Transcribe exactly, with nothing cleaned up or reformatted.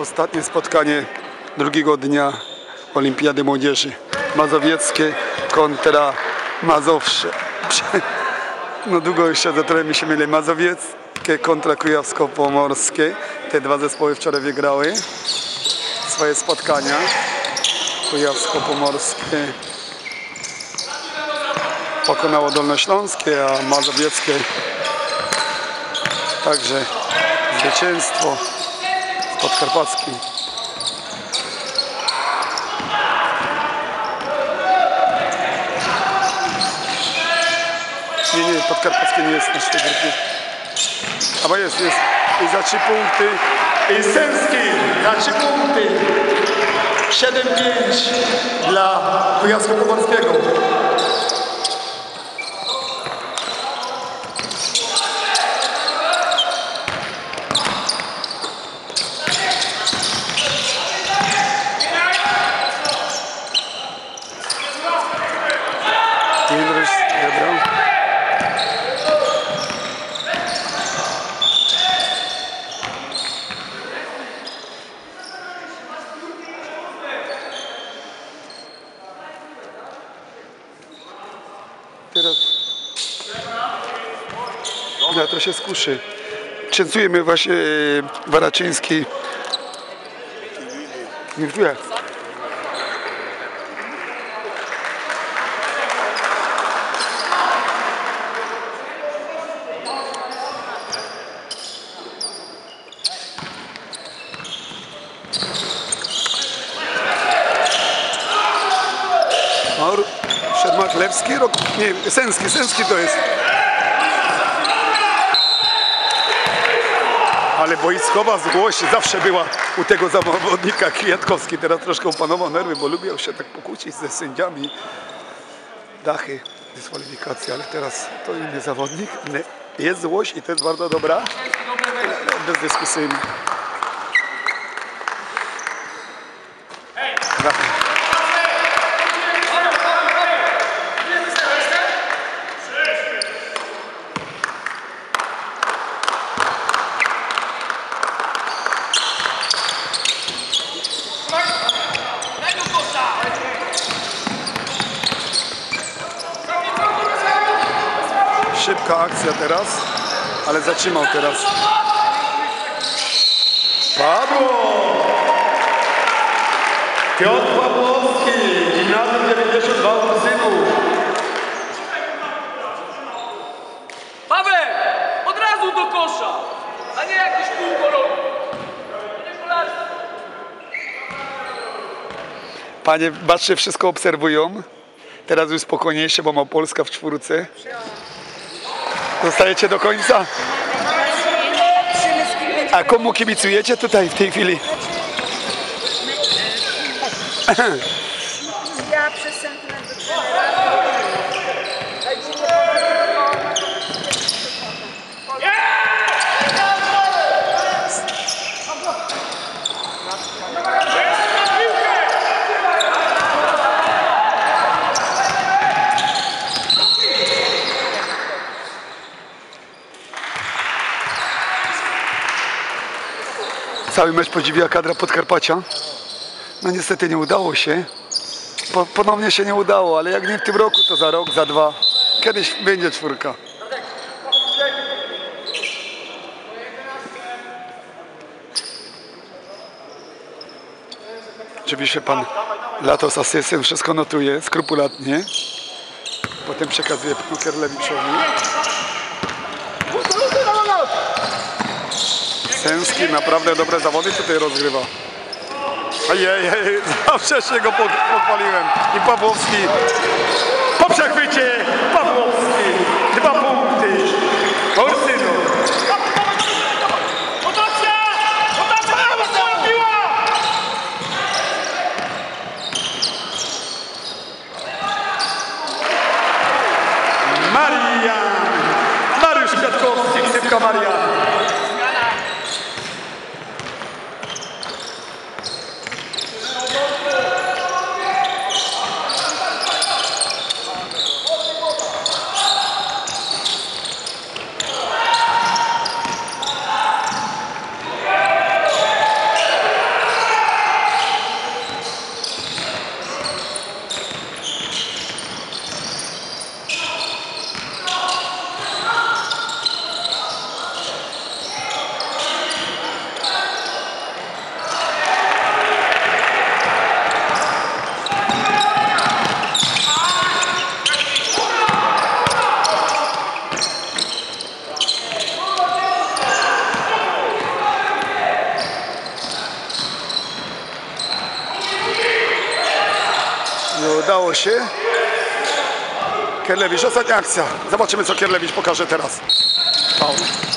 Ostatnie spotkanie drugiego dnia Olimpiady Młodzieży. Mazowieckie kontra Mazowsze. No długo jeszcze za tyle mi się myli. Mazowieckie kontra Kujawsko-Pomorskie. Te dwa zespoły wczoraj wygrały swoje spotkania. Kujawsko-Pomorskie pokonało Dolnośląskie, a Mazowieckie także zwycięstwo w Podkarpackim. Nie, nie, Podkarpackie nie jest w naszej grupie. A jest, jest. I za trzy punkty. I Senski za trzy punkty. siedem pięć dla Kujawsko-Pomorskiego. Ja to się skuszy. Częstuje mnie właśnie Waraczyński. Nie wie. Marlewski, nie, Senski, Senski to jest. Ale boiskowa złość zawsze była u tego zawodnika. Kwiatkowski teraz troszkę opanował nerwy, bo lubił się tak pokłócić ze sędziami. Dachy, dyskwalifikacja, ale teraz to inny zawodnik. Jest złość i to jest bardzo dobra. Bezdyskusyjna. Szybka akcja teraz, ale zatrzymał teraz. Padło! Piotr Pawłowski, gimnazjum dziewięćdziesiąt dwa Ursynów. Paweł! Od razu do kosza, a nie jakiś półkolorów. Panie, baczcie, wszystko obserwują. Teraz już spokojniejsze, bo ma Polska w czwórce. Zostajecie do końca? A komu kibicujecie tutaj w tej chwili? Ja przez sentyment do cały mecz podziwiła kadra Podkarpacia. No niestety nie udało się. Po, ponownie się nie udało, ale jak nie w tym roku, to za rok, za dwa. Kiedyś będzie czwórka. Oczywiście pan Lato z asystem wszystko notuje skrupulatnie. Potem przekazuje panu Kierlewiczowi. Senski naprawdę dobre zawody tutaj rozgrywa. Ajajaj, zawsze się go podpaliłem. I Pawłowski po przechwycie, Pawłowski, dwa punkty. Orsynów. Marian, Mariusz Kwiatkowski, ksywka Marian. udało się. Kierlewicz, ostatnia akcja. Zobaczymy, co Kierlewicz pokaże teraz. Faul.